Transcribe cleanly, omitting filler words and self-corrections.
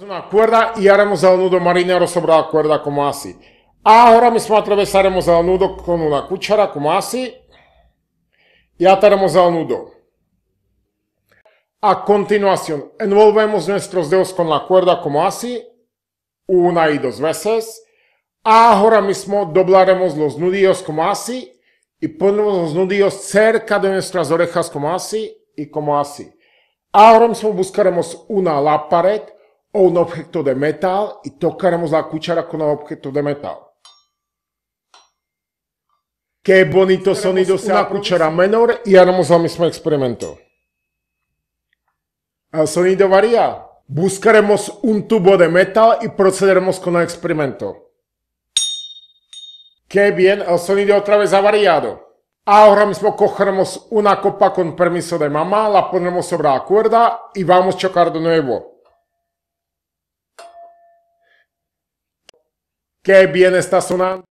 Una cuerda y haremos el nudo marinero sobre la cuerda como así. Ahora mismo atravesaremos el nudo con una cuchara como así y ataremos el nudo. A continuación, envolvemos nuestros dedos con la cuerda como así, una y dos veces. Ahora mismo doblaremos los nudillos como así y ponemos los nudillos cerca de nuestras orejas como así y como así. Ahora mismo buscaremos la pared o un objeto de metal y tocaremos la cuchara con el objeto de metal. Qué bonito sonido sea la cuchara menor y haremos el mismo experimento. El sonido varía. Buscaremos un tubo de metal y procederemos con el experimento. Qué bien, el sonido otra vez ha variado. Ahora mismo cogeremos una copa con permiso de mamá, la ponemos sobre la cuerda y vamos a chocar de nuevo. Qué bien está sonando.